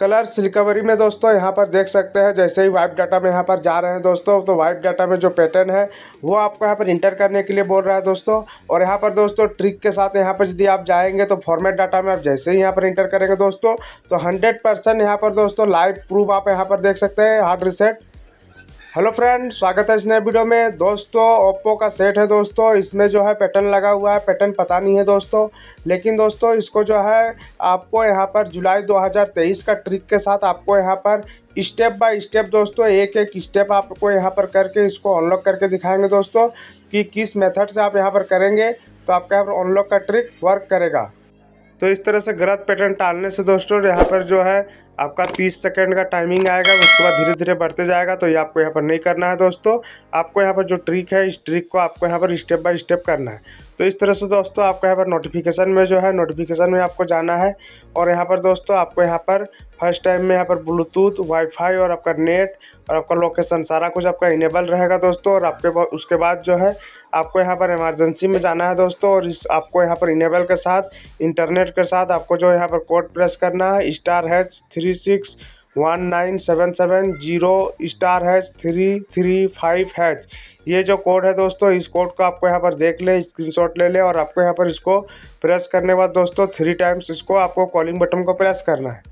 Colours recovery में दोस्तों यहाँ पर देख सकते हैं जैसे ही वाइप डाटा में यहाँ पर जा रहे हैं दोस्तों, तो वाइप डाटा में जो पैटर्न है वो आपको यहाँ पर इंटर करने के लिए बोल रहा है दोस्तों। और यहाँ पर दोस्तों ट्रिक के साथ यहाँ पर यदि आप जाएंगे तो फॉर्मेट डाटा में आप जैसे ही यहाँ पर इंटर करेंगे दोस्तों तो 100% यहाँ पर दोस्तों लाइव प्रूफ आप यहाँ पर देख सकते हैं हार्ड रीसेट। हेलो फ्रेंड, स्वागत है इस नए वीडियो में। दोस्तों ओप्पो का सेट है दोस्तों, इसमें जो है पैटर्न लगा हुआ है, पैटर्न पता नहीं है दोस्तों, लेकिन दोस्तों इसको जो है आपको यहाँ पर जुलाई 2023 का ट्रिक के साथ आपको यहाँ पर स्टेप बाय स्टेप दोस्तों एक एक स्टेप आपको यहाँ पर करके इसको अनलॉक करके दिखाएंगे दोस्तों कि किस मेथड से आप यहाँ पर करेंगे तो आपका यहाँ पर अनलॉक का ट्रिक वर्क करेगा। तो इस तरह से गलत पैटर्न डालने से दोस्तों यहाँ पर जो है आपका 30 सेकंड का टाइमिंग आएगा, उसके बाद धीरे धीरे बढ़ते जाएगा। तो ये आपको यहाँ पर नहीं करना है दोस्तों, आपको यहाँ पर जो ट्रिक है इस ट्रिक को आपको यहाँ पर स्टेप बाय स्टेप करना है। तो इस तरह से दोस्तों आपको यहाँ पर नोटिफिकेशन में जो है नोटिफिकेशन में आपको जाना है और यहाँ पर दोस्तों आपको यहाँ पर फर्स्ट टाइम में यहाँ पर ब्लूटूथ, वाईफाई और आपका नेट और आपका लोकेशन सारा कुछ आपका इनेबल रहेगा दोस्तों। और आपके उसके बाद जो है आपको यहाँ पर इमरजेंसी में जाना है दोस्तों और इस आपको यहाँ पर इनेबल के साथ इंटरनेट के साथ आपको जो यहाँ पर कोड प्रेस करना है *#36197770*#335#। ये जो कोड है दोस्तों इस कोड को आपको यहाँ पर देख ले, स्क्रीनशॉट ले ले और आपको यहाँ पर इसको प्रेस करने के बाद दोस्तों 3 टाइम्स इसको आपको कॉलिंग बटन को प्रेस करना है।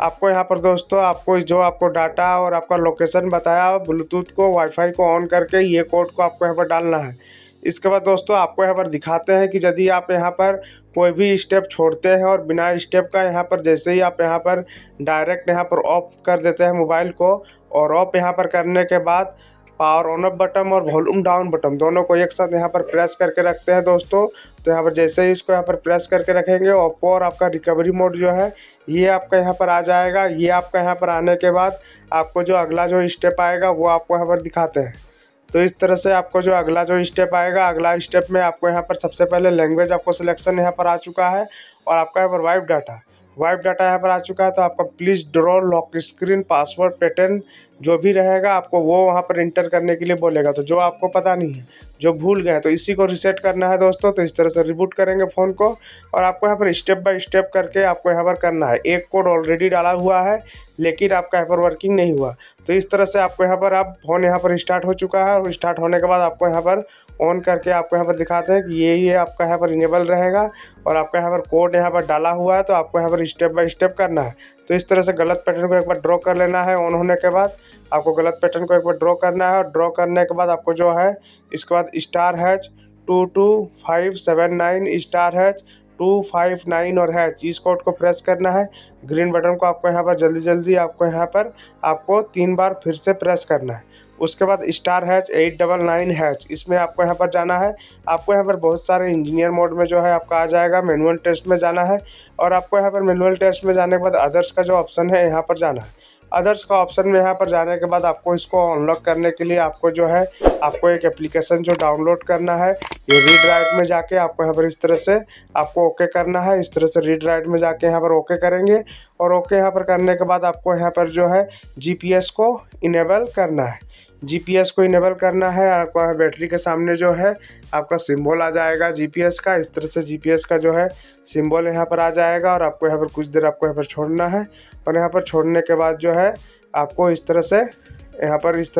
आपको यहाँ पर दोस्तों आपको जो आपको डाटा और आपका लोकेशन बताया ब्लूटूथ को वाईफाई को ऑन करके ये कोड को आपको यहाँ पर डालना है। इसके बाद दोस्तों आपको यहाँ पर दिखाते हैं कि यदि आप यहाँ पर कोई भी स्टेप छोड़ते हैं और बिना स्टेप का यहाँ पर जैसे ही आप यहाँ पर डायरेक्ट यहाँ पर ऑफ कर देते हैं मोबाइल को और ऑफ यहाँ पर करने के बाद पावर ऑन अप बटन और वॉल्यूम डाउन बटन दोनों को एक साथ यहाँ पर प्रेस करके रखते हैं दोस्तों, तो यहाँ पर जैसे ही इसको यहाँ पर प्रेस करके रखेंगे ओप्पो और आपका रिकवरी मोड जो है ये आपका यहाँ पर आ जाएगा। ये आपका यहाँ पर आने के बाद आपको जो अगला जो स्टेप आएगा वो आपको यहाँ पर दिखाते हैं। तो इस तरह से आपको जो अगला जो स्टेप आएगा, अगला स्टेप में आपको यहाँ पर सबसे पहले लैंग्वेज आपको सिलेक्शन यहाँ पर आ चुका है और आपका यहाँ पर वाइप डाटा यहाँ पर आ चुका है। तो आपका please draw, lock screen, password, pattern जो भी रहेगा आपको वो वहाँ पर इंटर करने के लिए बोलेगा। तो जो आपको पता नहीं है, जो भूल गए, तो इसी को रीसेट करना है दोस्तों। तो इस तरह से रिबूट करेंगे फ़ोन को और आपको यहाँ पर स्टेप बाय स्टेप करके आपको यहाँ पर करना है। एक कोड ऑलरेडी डाला हुआ है लेकिन आपका यहाँ पर वर्किंग नहीं हुआ। तो इस तरह से आपको यहाँ पर आप फ़ोन यहाँ पर स्टार्ट हो चुका है और स्टार्ट होने के बाद आपको यहाँ पर ऑन करके आपको यहाँ पर दिखाते हैं कि ये आपका यहाँ पर इनेबल रहेगा और आपका यहाँ पर कोड यहाँ पर डाला हुआ है। तो आपको यहाँ पर स्टेप बाय स्टेप करना है। तो इस तरह से गलत पैटर्न को एक बार ड्रॉ कर लेना है। ऑन होने के बाद आपको गलत पैटर्न को एक बार ड्रॉ करना है और ड्रॉ करने के बाद आपको जो है इसके बाद *#22579*#259 और # इस कोड को प्रेस करना है। ग्रीन बटन को आपको यहाँ पर जल्दी आपको यहाँ पर आपको 3 बार फिर से प्रेस करना है। उसके बाद *#899# इसमें आपको यहाँ पर जाना है। आपको यहाँ पर बहुत सारे इंजीनियर मोड में जो है आपका आ जाएगा। मैनुअल टेस्ट में जाना है और आपको यहाँ पर मैनुअल टेस्ट में जाने के बाद अदर्स का जो ऑप्शन है यहाँ पर जाना है। अदर्स का ऑप्शन में यहाँ पर जाने के बाद आपको इसको अनलॉक करने के लिए आपको जो है आपको एक एप्लीकेशन जो डाउनलोड करना है, ये रीड राइट में जाके आपको यहाँ पर इस तरह से आपको ओके करना है। इस तरह से रीड राइट में जाके यहाँ पर ओके करेंगे और ओके यहाँ पर करने के बाद आपको यहाँ पर जो है GPS को इनेबल करना है। GPS को इनेबल करना है। आपका बैटरी के सामने जो है आपका सिंबल आ जाएगा GPS का। इस तरह से GPS का जो है सिंबल यहाँ पर आ जाएगा और आपको यहाँ पर कुछ देर आपको यहाँ पर छोड़ना है और यहाँ पर छोड़ने के बाद जो है आपको इस तरह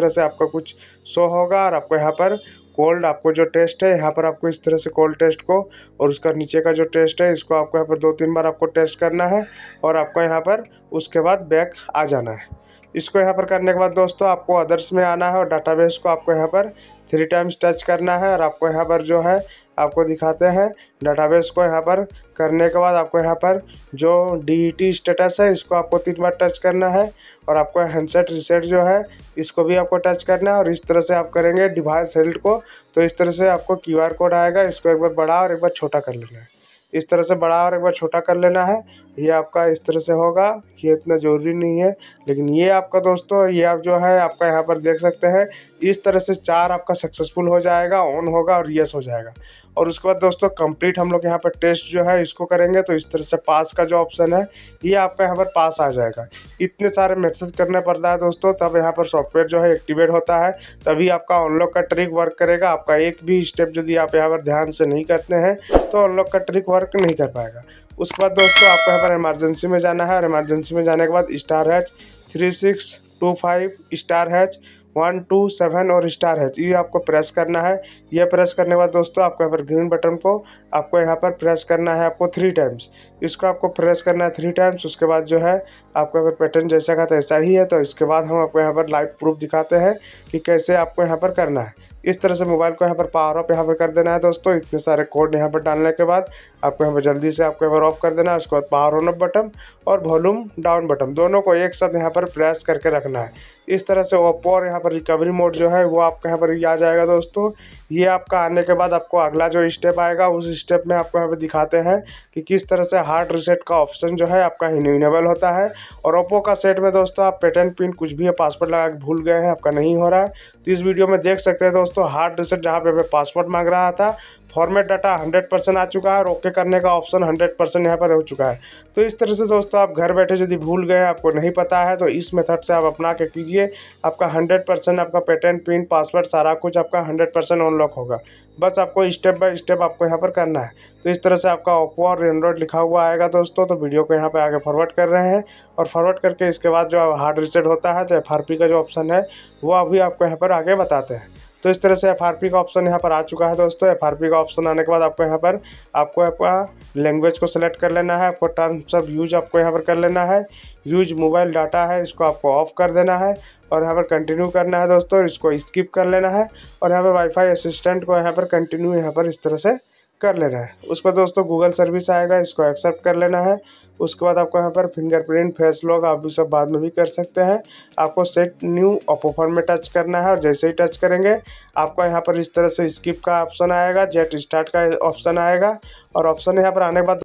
से आपका कुछ शो होगा और आपको यहाँ पर कोल्ड आपको जो टेस्ट है यहाँ पर आपको इस तरह से कोल्ड टेस्ट को और उसका नीचे का जो टेस्ट है इसको आपको यहाँ पर 2-3 बार आपको टेस्ट करना है और आपको यहाँ पर उसके बाद बैक आ जाना है। इसको यहाँ पर करने के बाद दोस्तों आपको अदर्स में आना है और डाटाबेस को आपको यहाँ पर 3 टाइम्स टच करना है और आपको यहाँ पर जो है आपको दिखाते हैं डाटाबेस को यहाँ पर करने के बाद आपको यहाँ पर जो DET स्टेटस है इसको आपको 3 बार टच करना है और आपको हैंडसेट रीसेट जो है इसको भी आपको टच करना है और इस तरह से आप करेंगे डिवाइस हेल्ड को। तो इस तरह से आपको QR कोड आएगा, इसको एक बार बड़ा और एक बार छोटा कर लेना है। इस तरह से बड़ा और एक बार छोटा कर लेना है। ये आपका इस तरह से होगा, ये इतना ज़रूरी नहीं है लेकिन ये आपका दोस्तों ये आप जो है आपका यहाँ पर देख सकते हैं इस तरह से 4 आपका सक्सेसफुल हो जाएगा, ऑन होगा और यस हो जाएगा। और उसके बाद दोस्तों कंप्लीट हम लोग यहाँ पर टेस्ट जो है इसको करेंगे। तो इस तरह से पास का जो ऑप्शन है ये आपका यहाँ पर पास आ जाएगा। इतने सारे मैसेज करने पड़ता है दोस्तों, तब यहाँ पर सॉफ्टवेयर जो है एक्टिवेट होता है, तभी आपका अनलॉक का ट्रिक वर्क करेगा। आपका एक भी स्टेप यदि आप यहाँ पर ध्यान से नहीं करते हैं तो अनलॉक का ट्रिक वर्क नहीं कर पाएगा। उसके बाद दोस्तों आपको यहाँ पर इमरजेंसी में जाना है और इमरजेंसी में जाने के बाद *#3625*127 और *#H ये आपको प्रेस करना है। ये प्रेस करने के बाद दोस्तों आपको यहाँ पर ग्रीन बटन को आपको यहाँ पर प्रेस करना है, आपको 3 टाइम्स इसको आपको प्रेस करना है 3 टाइम्स। उसके बाद जो है आपको यहाँ पर पैटर्न जैसा का तैसा ही है। तो इसके बाद हम आपको यहाँ पर लाइव प्रूफ दिखाते हैं कि कैसे आपको यहाँ पर करना है। इस तरह से मोबाइल को यहाँ पर पावर ऑफ यहाँ पर कर देना है दोस्तों। इतने सारे कोड यहाँ पर डालने के बाद आपको यहाँ पर जल्दी से आपको यहाँ पर ऑफ कर देना है। उसके बाद पावर ऑन ऑफ बटन और वॉल्यूम डाउन बटन दोनों को एक साथ यहाँ पर प्रेस करके रखना है। इस तरह से ओप्पो और यहाँ पर रिकवरी मोड जो है वो आपका यहाँ पर आ जाएगा दोस्तों। ये आपका आने के बाद आपको अगला जो स्टेप आएगा उस स्टेप में आपको यहाँ पर दिखाते हैं कि किस तरह से हार्ड रीसेट का ऑप्शन जो है आपका इनेबल होता है। और ओप्पो का सेट में दोस्तों आप पैटर्न पिन कुछ भी पासवर्ड लगा के भूल गए हैं, आपका नहीं हो रहा है तो इस वीडियो में देख सकते हैं दोस्तों। हार्ड रीसेट जहाँ पे पासवर्ड मांग रहा था, फॉर्मेट डाटा 100% आ चुका है और ओके करने का ऑप्शन 100% यहाँ पर हो चुका है। तो इस तरह से दोस्तों आप घर बैठे यदि भूल गए, आपको नहीं पता है तो इस मेथड से आप अपना के कीजिए। आपका 100% आपका पैटर्न पिन पासवर्ड सारा कुछ आपका 100% अनलॉक होगा। बस आपको स्टेप बाय स्टेप आपको यहाँ पर करना है। तो इस तरह से आपका ओप्पो और एंड्रॉयड लिखा हुआ आएगा दोस्तों। तो वीडियो को यहाँ पर आगे फॉरवर्ड कर रहे हैं और फॉरवर्ड करके इसके बाद जो हार्ड रीसेट होता है तो FRP का जो ऑप्शन है वो अभी आपको यहाँ पर आगे बताते हैं। तो इस तरह से FRP का ऑप्शन यहाँ पर आ चुका है दोस्तों। FRP का ऑप्शन आने के बाद आपको यहाँ पर आपको आपका लैंग्वेज को सिलेक्ट कर लेना है, आपको टर्म्स ऑफ यूज आपको यहाँ पर कर लेना है। यूज मोबाइल डाटा है इसको आपको ऑफ कर देना है और यहाँ पर कंटिन्यू करना है दोस्तों, इसको स्किप कर लेना है। और यहाँ पर वाईफाई असिस्टेंट को यहाँ पर कंटिन्यू यहाँ पर इस तरह से कर लेना है। उस पर दोस्तों गूगल सर्विस आएगा, इसको एक्सेप्ट कर लेना है। उसके बाद आपको यहाँ पर फिंगरप्रिंट फेस लॉक आप भी सब बाद में भी कर सकते हैं। आपको सेट न्यू ओप्पो फोन में टच करना है और जैसे ही टच करेंगे आपको यहाँ पर इस तरह से स्किप का ऑप्शन आएगा, जेट स्टार्ट का ऑप्शन आएगा। और ऑप्शन यहाँ पर आने के बाद